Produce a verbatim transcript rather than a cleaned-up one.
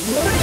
What?